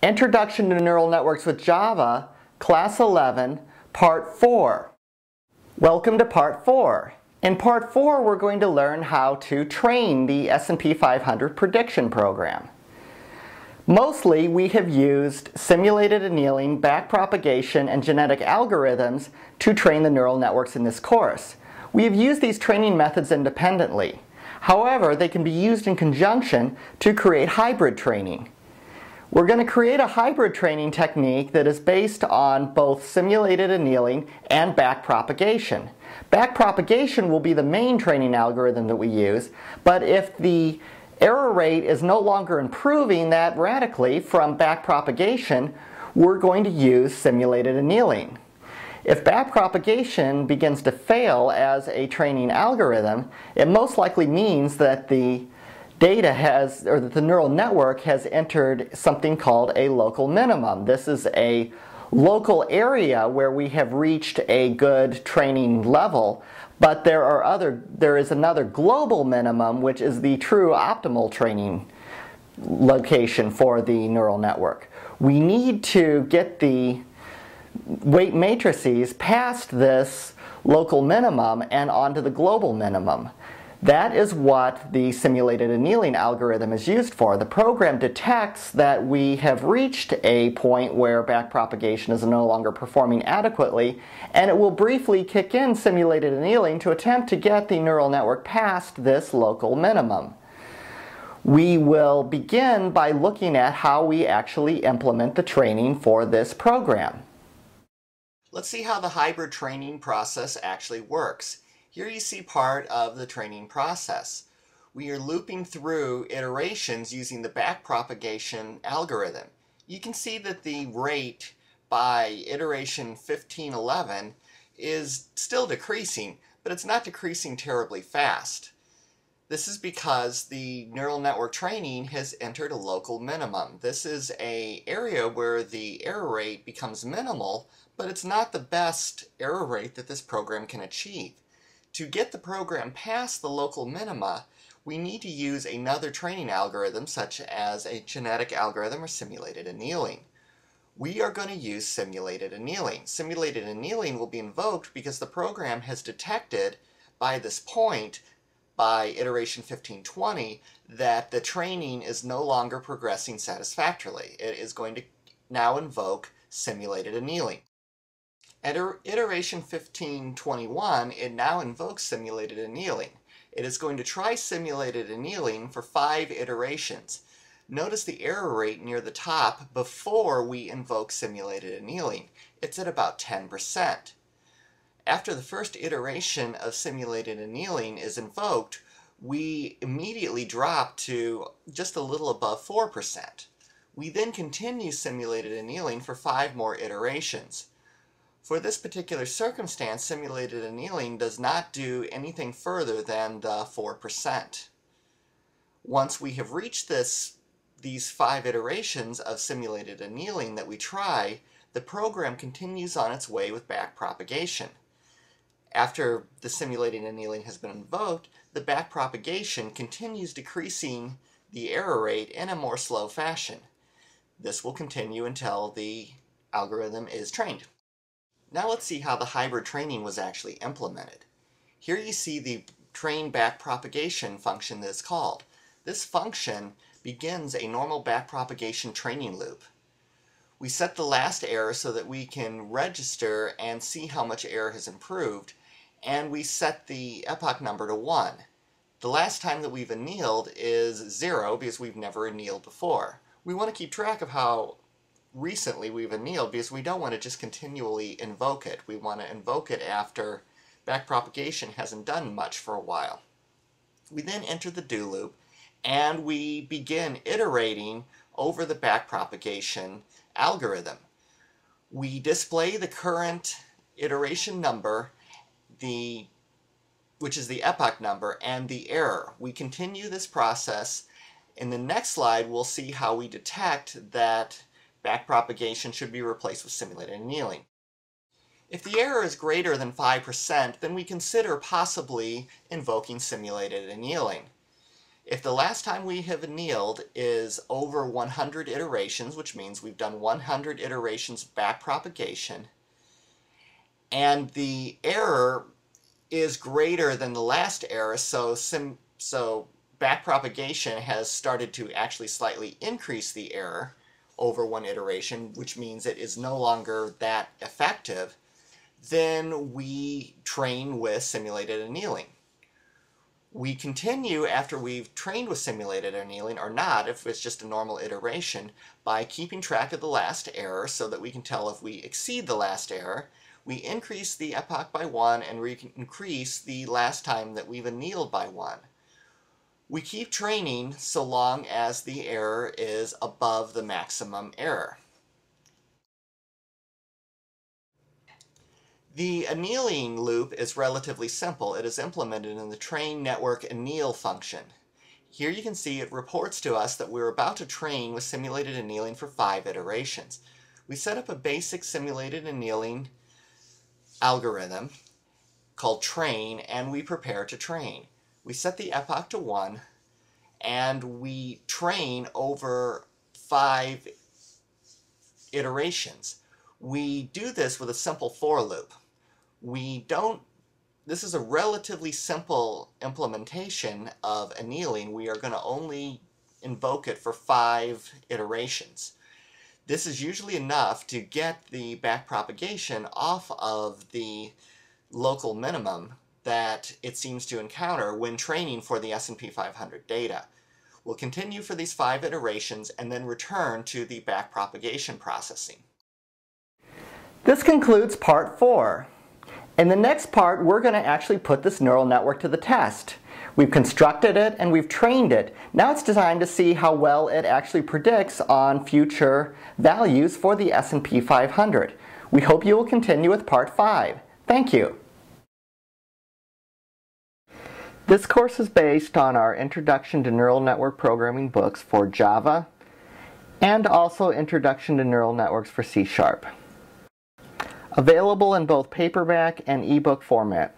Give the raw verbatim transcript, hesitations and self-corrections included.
Introduction to Neural Networks with Java, Class eleven, Part four. Welcome to Part four. In Part four, we're going to learn how to train the S and P five hundred prediction program. Mostly, we have used simulated annealing, backpropagation, and genetic algorithms to train the neural networks in this course. We have used these training methods independently. However, they can be used in conjunction to create hybrid training. We're going to create a hybrid training technique that is based on both simulated annealing and backpropagation. Backpropagation will be the main training algorithm that we use, but if the error rate is no longer improving that radically from backpropagation, we're going to use simulated annealing. If backpropagation begins to fail as a training algorithm, it most likely means that the data has, or that the neural network has entered something called a local minimum. This is a local area where we have reached a good training level, but there are other, there is another global minimum, which is the true optimal training location for the neural network. We need to get the weight matrices past this local minimum and onto the global minimum. That is what the simulated annealing algorithm is used for. The program detects that we have reached a point where backpropagation is no longer performing adequately, and it will briefly kick in simulated annealing to attempt to get the neural network past this local minimum. We will begin by looking at how we actually implement the training for this program. Let's see how the hybrid training process actually works. Here you see part of the training process. We are looping through iterations using the backpropagation algorithm. You can see that the rate by iteration fifteen eleven is still decreasing, but it's not decreasing terribly fast. This is because the neural network training has entered a local minimum. This is an area where the error rate becomes minimal, but it's not the best error rate that this program can achieve. To get the program past the local minima, we need to use another training algorithm, such as a genetic algorithm or simulated annealing. We are going to use simulated annealing. Simulated annealing will be invoked because the program has detected by this point, by iteration fifteen twenty, that the training is no longer progressing satisfactorily. It is going to now invoke simulated annealing. At iteration fifteen twenty-one, it now invokes simulated annealing. It is going to try simulated annealing for five iterations. Notice the error rate near the top before we invoke simulated annealing. It's at about ten percent. After the first iteration of simulated annealing is invoked, we immediately drop to just a little above four percent. We then continue simulated annealing for five more iterations. For this particular circumstance, simulated annealing does not do anything further than the four percent. Once we have reached this, these five iterations of simulated annealing that we try, the program continues on its way with backpropagation. After the simulated annealing has been invoked, the backpropagation continues decreasing the error rate in a more slow fashion. This will continue until the algorithm is trained. Now let's see how the hybrid training was actually implemented. Here you see the train backpropagation function that is called. This function begins a normal backpropagation training loop. We set the last error so that we can register and see how much error has improved, and we set the epoch number to one. The last time that we've annealed is zero because we've never annealed before. We want to keep track of how recently we've annealed because we don't want to just continually invoke it. We want to invoke it after backpropagation hasn't done much for a while. We then enter the do loop and we begin iterating over the backpropagation algorithm. We display the current iteration number, the which is the epoch number, and the error. We continue this process. In the next slide we'll see how we detect that backpropagation should be replaced with simulated annealing. If the error is greater than five percent, then we consider possibly invoking simulated annealing. If the last time we have annealed is over one hundred iterations, which means we've done one hundred iterations backpropagation, and the error is greater than the last error, so sim so backpropagation has started to actually slightly increase the error over one iteration, which means it is no longer that effective, then we train with simulated annealing. We continue after we've trained with simulated annealing, or not, if it's just a normal iteration, by keeping track of the last error so that we can tell if we exceed the last error. We increase the epoch by one, and we can increase the last time that we've annealed by one. We keep training so long as the error is above the maximum error. The annealing loop is relatively simple. It is implemented in the train network anneal function. Here you can see it reports to us that we're about to train with simulated annealing for five iterations. We set up a basic simulated annealing algorithm called train, and we prepare to train. We set the epoch to one, and we train over five iterations. We do this with a simple for loop. We don't, this is a relatively simple implementation of annealing. We are going to only invoke it for five iterations. This is usually enough to get the backpropagation off of the local minimum that it seems to encounter when training for the S and P five hundred data. We'll continue for these five iterations and then return to the backpropagation processing. This concludes part four. In the next part, we're going to actually put this neural network to the test. We've constructed it and we've trained it. Now it's designed to see how well it actually predicts on future values for the S and P five hundred. We hope you will continue with part five. Thank you. This course is based on our Introduction to Neural Network Programming books for Java and also Introduction to Neural Networks for C sharp. Available in both paperback and ebook format.